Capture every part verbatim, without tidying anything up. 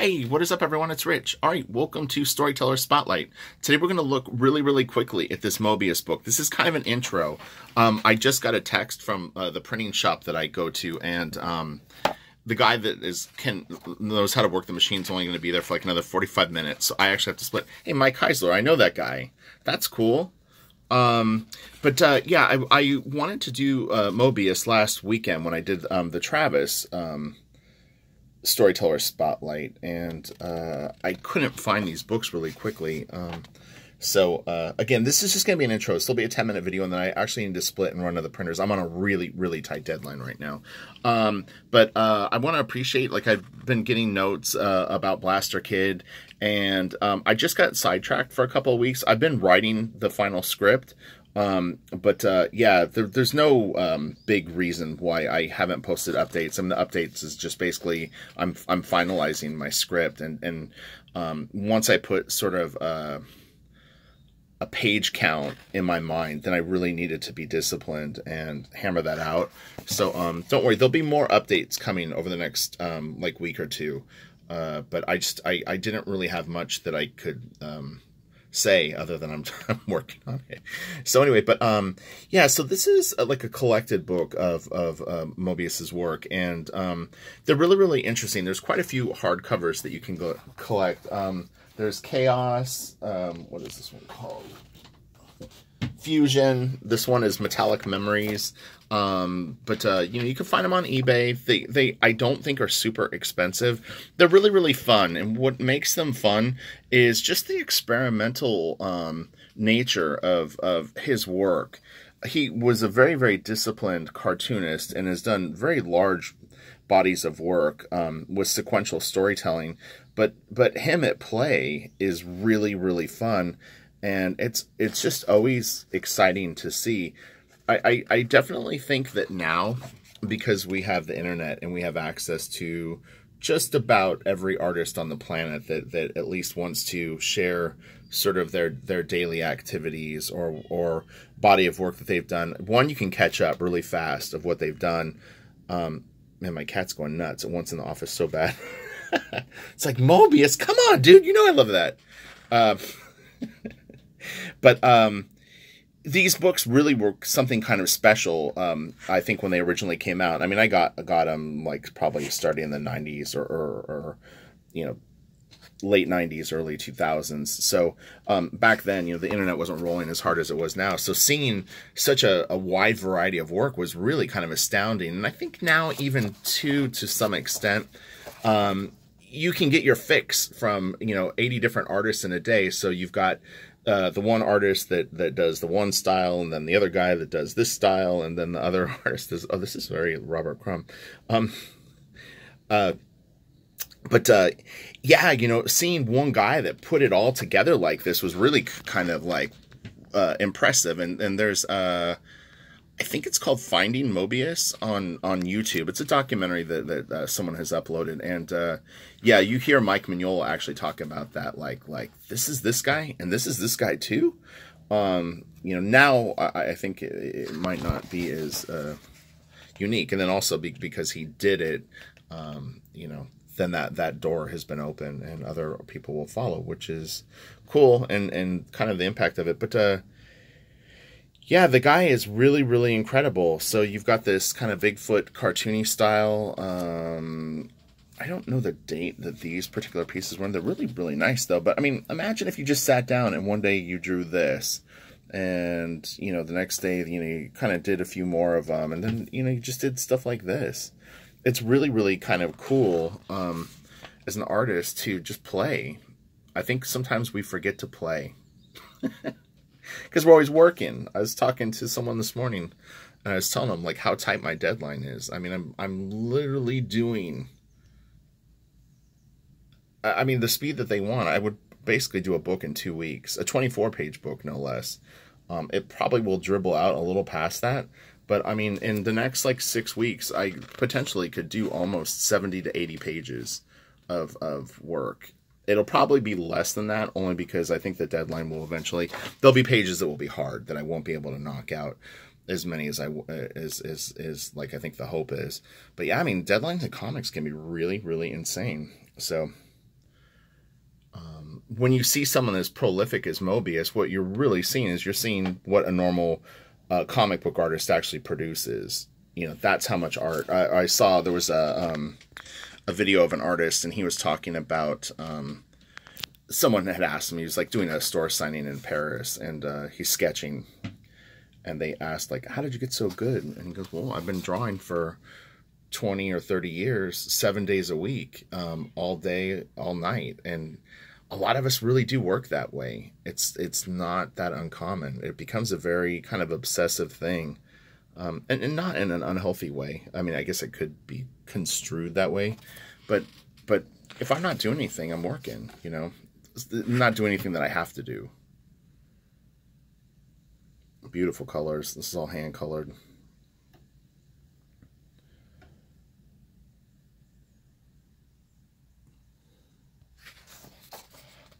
Hey, what is up everyone? It's Rich. Alright, welcome to Storyteller Spotlight. Today we're going to look really, really quickly at this Moebius book. This is kind of an intro. Um, I just got a text from uh, the printing shop that I go to, and um, the guy that is can knows how to work the machine is only going to be there for like another forty-five minutes, so I actually have to split. Hey, Mike Heisler, I know that guy. That's cool. Um, but, uh, yeah, I, I wanted to do uh, Moebius last weekend when I did um, the Travis um Storyteller Spotlight, and uh, I couldn't find these books really quickly. Um, so, uh, again, this is just going to be an intro. This will be a ten minute video, and then I actually need to split and run to the printers. I'm on a really, really tight deadline right now. Um, but uh, I want to appreciate, like, I've been getting notes uh, about Blaster Kid, and um, I just got sidetracked for a couple of weeks. I've been writing the final script. Um, but, uh, yeah, there, there's no, um, big reason why I haven't posted updates. I mean, the updates is just basically, I'm, I'm finalizing my script, and, and, um, once I put sort of, uh, a page count in my mind, then I really needed to be disciplined and hammer that out. So, um, don't worry, there'll be more updates coming over the next, um, like week or two. Uh, but I just, I, I didn't really have much that I could, um, say other than I'm, I'm working on it. So anyway, but um yeah, so this is a, like a collected book of of uh, Moebius's work, and um they're really, really interesting. There's quite a few hardcovers that you can go collect. Um there's Chaos, um what is this one called? Fusion. This one is Metallic Memories. Um, but, uh, you know, you can find them on eBay. They, they, I don't think are super expensive. They're really, really fun. And what makes them fun is just the experimental, um, nature of, of his work. He was a very, very disciplined cartoonist and has done very large bodies of work, um, with sequential storytelling. But, but him at play is really, really fun. And it's, it's just always exciting to see. I, I definitely think that now, because we have the internet and we have access to just about every artist on the planet that, that at least wants to share sort of their, their daily activities or, or body of work that they've done. One, you can catch up really fast of what they've done. Um, man, my cat's going nuts. It wants in the office so bad. It's like, Moebius, come on, dude. You know I love that. Uh, but... um These books really were something kind of special, um, I think, when they originally came out. I mean, I got got them, like, probably starting in the nineties or, or, or you know, late nineties, early two thousands. So um, back then, you know, the internet wasn't rolling as hard as it was now. So seeing such a, a wide variety of work was really kind of astounding. And I think now even, too, to some extent, um, you can get your fix from, you know, eighty different artists in a day. So you've got... Uh, the one artist that, that does the one style, and then the other guy that does this style, and then the other artist is, oh, this is very Robert Crumb. Um, uh, but, uh, yeah, you know, seeing one guy that put it all together like this was really kind of, like, uh, impressive. And, and there's, uh, I think it's called Finding Moebius on, on YouTube. It's a documentary that, that uh, someone has uploaded. And, uh, yeah, you hear Mike Mignola actually talk about that. Like, like this is this guy and this is this guy too. Um, you know, now I, I think it, it might not be as uh, unique. And then also be, because he did it, um, you know, then that, that door has been open and other people will follow, which is cool. And, and kind of the impact of it. But, uh, yeah, the guy is really, really incredible. So you've got this kind of Bigfoot cartoony style. Um, I don't know the date that these particular pieces were in. They're really, really nice, though. But, I mean, imagine if you just sat down and one day you drew this. And, you know, the next day, you know, you kind of did a few more of them. And then, you know, you just did stuff like this. It's really, really kind of cool um, as an artist to just play. I think sometimes we forget to play. Because we're always working. I was talking to someone this morning, and I was telling them, like, how tight my deadline is. I mean, I'm I'm literally doing... I mean, the speed that they want. I would basically do a book in two weeks. A twenty-four page book, no less. Um, it probably will dribble out a little past that. But, I mean, in the next, like, six weeks, I potentially could do almost seventy to eighty pages of, of work. It'll probably be less than that, only because I think the deadline will eventually... There'll be pages that will be hard that I won't be able to knock out as many as I as is is like I think the hope is. But yeah, I mean, deadlines in comics can be really, really insane. So when you see someone as prolific as Moebius, what you're really seeing is you're seeing what a normal uh, comic book artist actually produces. You know, that's how much art. I, I saw there was a, um, a video of an artist, and he was talking about... Um, someone had asked him, he was like doing a store signing in Paris, and uh, he's sketching. And they asked, like, how did you get so good? And he goes, well, I've been drawing for twenty or thirty years, seven days a week, um, all day, all night. And a lot of us really do work that way. It's it's not that uncommon. It becomes a very kind of obsessive thing, um, and, and not in an unhealthy way. I mean, I guess it could be construed that way, but but if I'm not doing anything, I'm working, you know, I'm not doing anything that I have to do. Beautiful colors. This is all hand colored.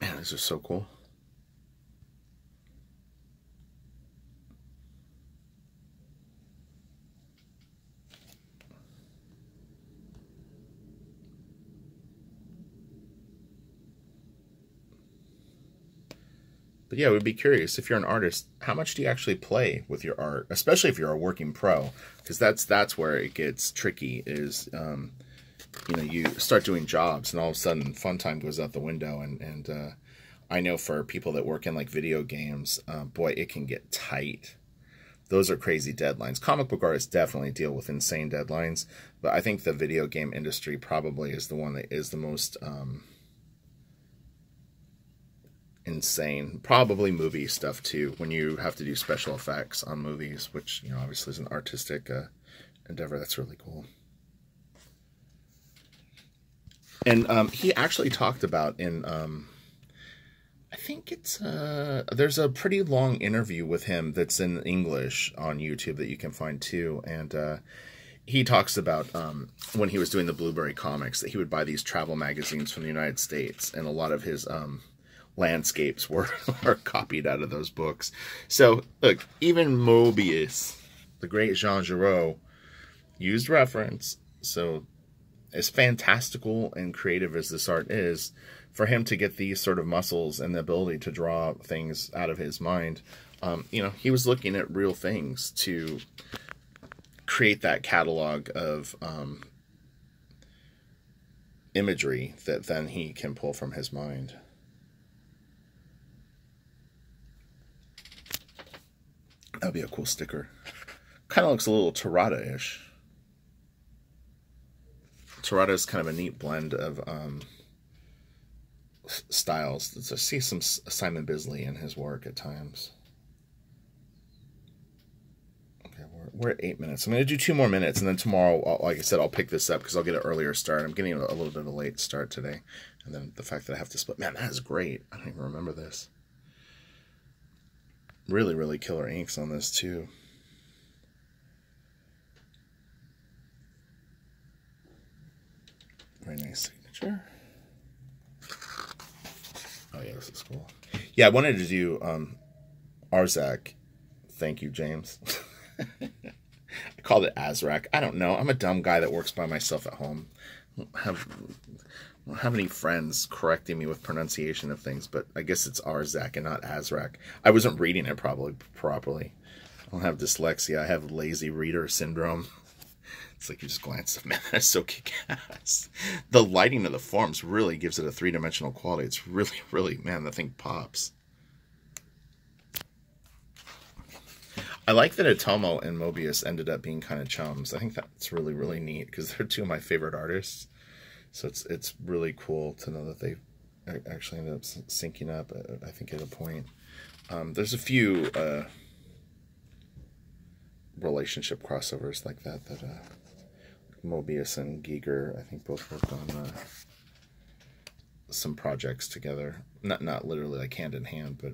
Man, this is so cool. But yeah, we'd be curious, if you're an artist, how much do you actually play with your art, especially if you're a working pro, because that's that's where it gets tricky. Is um, you know, you start doing jobs, and all of a sudden, fun time goes out the window. And and uh, I know for people that work in like video games, uh, boy, it can get tight. Those are crazy deadlines. Comic book artists definitely deal with insane deadlines, but I think the video game industry probably is the one that is the most. Um, insane. Probably movie stuff too, when you have to do special effects on movies, which, you know, obviously is an artistic uh, endeavor. That's really cool. And um, he actually talked about in um, I think it's uh, there's a pretty long interview with him that's in English on YouTube that you can find too. And uh, he talks about um, when he was doing the Blueberry comics, that he would buy these travel magazines from the United States, and a lot of his um, landscapes were are copied out of those books. So look, even Moebius, the great Jean Giraud, used reference. So as fantastical and creative as this art is, for him to get these sort of muscles and the ability to draw things out of his mind, um, you know, he was looking at real things to create that catalog of um, imagery that then he can pull from his mind. That'd be a cool sticker. Kind of looks a little Tirada-ish. Tirada is kind of a neat blend of um, styles. I see some Simon Bisley in his work at times. Okay, we're, we're at eight minutes. I'm going to do two more minutes, and then tomorrow, I'll, like I said, I'll pick this up because I'll get an earlier start. I'm getting a little bit of a late start today. And then the fact that I have to split. Man, that is great. I don't even remember this. Really, really killer inks on this too. Very nice signature. Oh yeah, this is cool. Yeah, I wanted to do um, Arzak. Thank you, James. I called it Arzak. I don't know. I'm a dumb guy that works by myself at home. I don't have, I don't have any friends correcting me with pronunciation of things, but I guess it's Arzak and not Arzak. I wasn't reading it probably properly. I don't have dyslexia. I have lazy reader syndrome. It's like you just glance at, man, that's so kick-ass. The lighting of the forms really gives it a three-dimensional quality. It's really, really, man, the thing pops. I like that Otomo and Moebius ended up being kind of chums. I think that's really, really neat because they're two of my favorite artists. So it's it's really cool to know that they actually ended up syncing up, I think, at a point. Um, there's a few uh, relationship crossovers like that that uh, Moebius and Giger, I think, both worked on uh, some projects together. Not, not literally like hand in hand, but...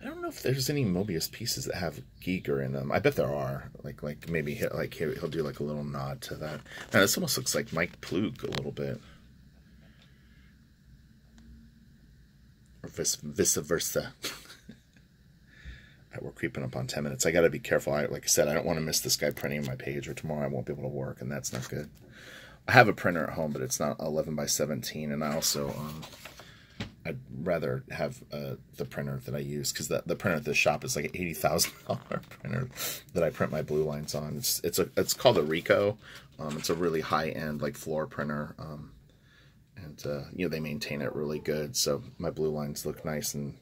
I don't know if there's any Moebius pieces that have Giger in them. I bet there are. Like, like maybe he'll, like he'll do like a little nod to that. Now this almost looks like Mike Pluk a little bit, or vice versa. we're creeping up on ten minutes. I got to be careful. I, like I said, I don't want to miss this guy printing my page, or tomorrow I won't be able to work, and that's not good. I have a printer at home, but it's not eleven by seventeen, and I also, um, I'd rather have uh, the printer that I use, because the, the printer at this shop is like an eighty thousand dollar printer that I print my blue lines on. It's it's a it's called a Ricoh. Um, it's a really high-end, like, floor printer, um, and, uh, you know, they maintain it really good, so my blue lines look nice and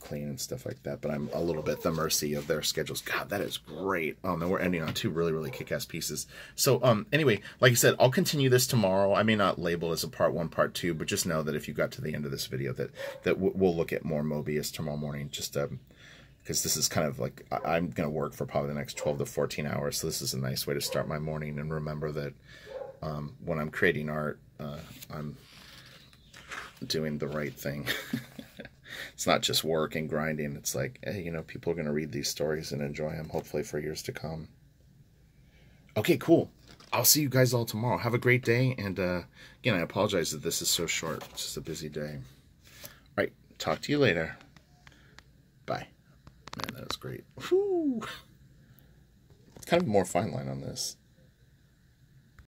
clean and stuff like that, but I'm a little bit at the mercy of their schedules. God, that is great. Um, and we're ending on two really, really kick-ass pieces. So, um, anyway, like I said, I'll continue this tomorrow. I may not label as a part one, part two, but just know that if you got to the end of this video, that that we'll look at more Mobius tomorrow morning. Just um, because this is kind of like, I'm gonna work for probably the next twelve to fourteen hours. So this is a nice way to start my morning and remember that um, when I'm creating art, uh, I'm doing the right thing. It's not just work and grinding. It's like, hey, you know, people are going to read these stories and enjoy them, hopefully, for years to come. Okay, cool. I'll see you guys all tomorrow. Have a great day. And, uh, again, I apologize that this is so short. It's just a busy day. All right. Talk to you later. Bye. Man, that was great. Whew. It's kind of more fine line on this.